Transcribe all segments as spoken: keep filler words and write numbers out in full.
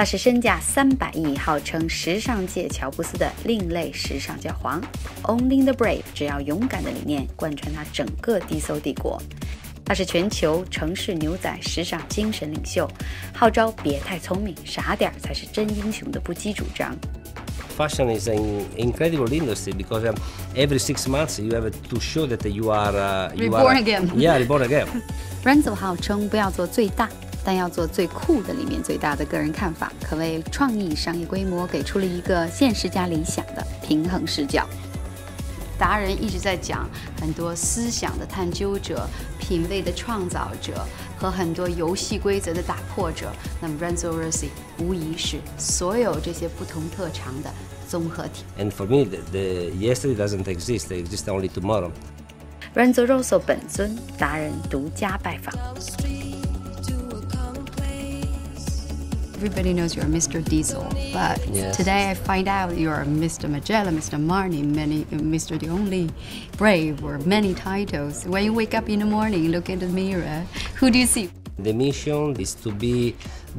它是身价三百亿，号称时尚界乔布斯的另类时尚教皇。Owning the brave， 只要勇敢的理念贯穿它整个 Diesel 帝国。它是全球城市牛仔时尚精神领袖，号召别太聪明，傻点才是真英雄的不羁主张。 Fashion is an incredible industry because um, every six months you have to show that you are uh, you reborn are, again. Yeah, reborn again. Renzo 号称不要做最大，但要做最酷的里面最大的个人看法，可谓创意、商业规模给出了一个现实加理想的平衡视角。达人一直在讲很多思想的探究者、品味的创造者和很多游戏规则的打破者。那么 Renzo Rosso 无疑是所有这些不同特长的综合体。And for me, the, the yesterday doesn't exist; it exists only tomorrow. Renzo Rosso 本尊，达人独家拜访。Everybody knows you're Mister Diesel, but yes. Today I find out you're Mister Magellan, Mister Marnie, many, Mister The Only Brave, or many titles. When you wake up in the morning, look in the mirror, who do you see? The mission is to be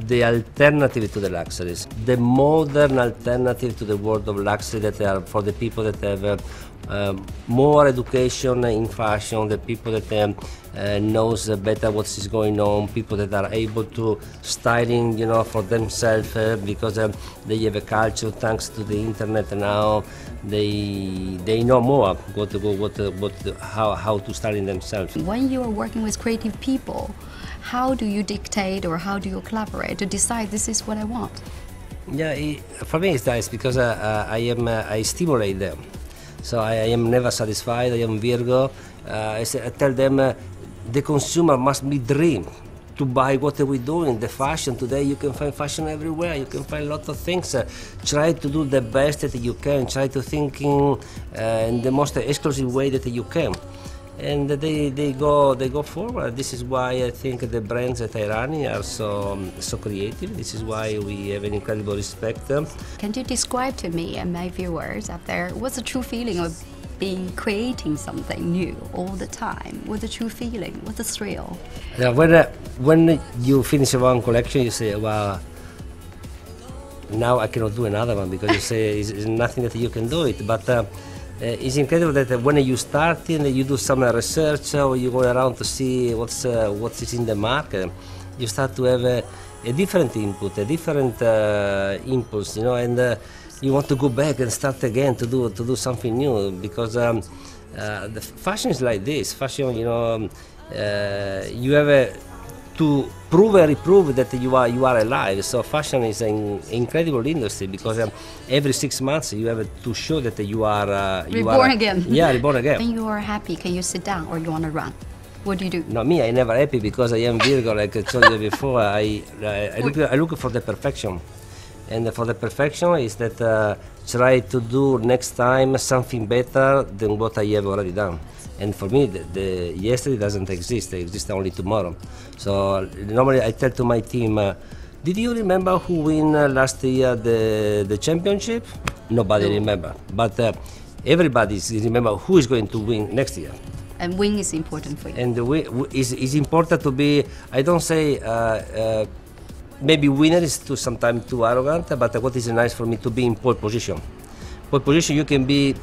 the alternative to the luxuries, the modern alternative to the world of luxury that are for the people that have uh, uh, more education in fashion, the people that um, uh, knows better what is going on, people that are able to styling, you know, for themselves uh, because um, they have a culture thanks to the internet now. They they know more what what what how how to styling themselves. When you are working with creative people, how do you dictate or how do you collaborate to decide this is what I want? Yeah, it, for me it's nice because uh, I am uh, I stimulate them, so I, I am never satisfied. I am Virgo. Uh, I, say, I tell them uh, the consumer must be dream to buy what are we doing. The fashion today, you can find fashion everywhere. You can find a lot of things. Uh, try to do the best that you can. Try to think in, uh, in the most exclusive way that you can. And they, they go they go forward. This is why I think the brands that I run are so so creative. This is why we have an incredible respect. Can you describe to me and my viewers out there what's the true feeling of being creating something new all the time? What's the true feeling? What's the thrill? Yeah, when uh, when you finish one collection, you say, "Wow, now I cannot do another one," because you say it's, it's nothing that you can do it, but. Uh, Uh, it's incredible that uh, when you start in, you do some uh, research uh, or you go around to see what's uh, what is in the market. You start to have a, a different input, a different uh, impulse, you know, and uh, you want to go back and start again to do to do something new because um, uh, the fashion is like this. Fashion, you know, um, uh, you have a, to prove and reprove that you are you are alive. So fashion is an incredible industry because um, every six months you have to show that you are uh, you reborn are, again. Yeah, reborn again. When you are happy, can you sit down or you want to run? What do you do? No, me, I never happy because I am Virgo, like I told you before. I I, I look I look for the perfection, and for the perfection is that uh, try to do next time something better than what I have already done. And for me, the, the yesterday doesn't exist; it exists only tomorrow. So normally, I tell to my team, uh, "Did you remember who win uh, last year the the championship? Nobody no. remember, but uh, everybody remember who is going to win next year." And win is important for you. And the win is is important to be. I don't say. Uh, uh, maybe winner is too sometimes too arrogant, but uh, what is nice for me to be in pole position. Pole position, you can be.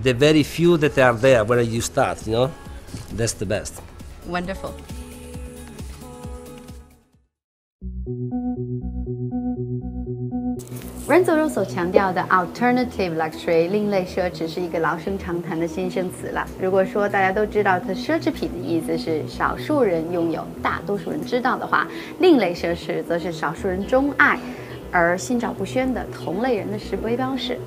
The very few that are there when you start, you know, that's the best. Wonderful. Renzo Rosso 强调的 alternative luxury 另类奢侈是一个老生常谈的新生词了。如果说大家都知道它奢侈品的意思是少数人拥有，大多数人知道的话，另类奢侈则是少数人钟爱，而心照不宣的同类人的识别标识。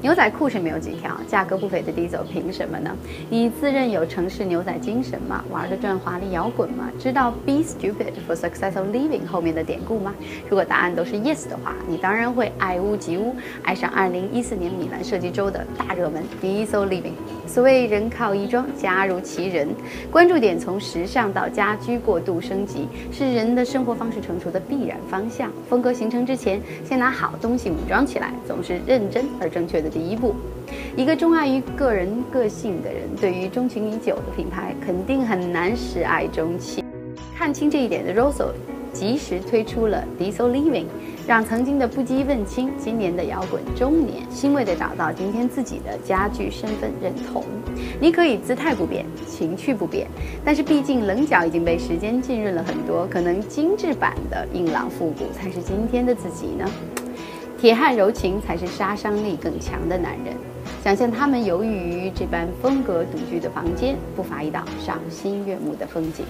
牛仔裤是没有几条，价格不菲的 Diesel 凭什么呢？你自认有城市牛仔精神吗？玩得转华丽摇滚吗？知道 Be stupid for successful living 后面的典故吗？如果答案都是 yes 的话，你当然会爱屋及乌，爱上二零一四年米兰设计周的大热门 Diesel living。所谓人靠衣装，家如其人，关注点从时尚到家居过度升级，是人的生活方式成熟的必然方向。风格形成之前，先拿好东西武装起来，总是认真而正确的。 第一步，一个钟爱于个人个性的人，对于钟情已久的品牌，肯定很难时爱钟弃。看清这一点的 Rosso， 及时推出了 Diesel Living，让曾经的不羁问青，今年的摇滚中年，欣慰地找到今天自己的家具身份认同。你可以姿态不变，情趣不变，但是毕竟棱角已经被时间浸润了很多，可能精致版的硬朗复古才是今天的自己呢。铁汉柔情才是杀伤力更强的男人。想象他们游弋于这般风格独居的房间，不乏一道赏心悦目的风景。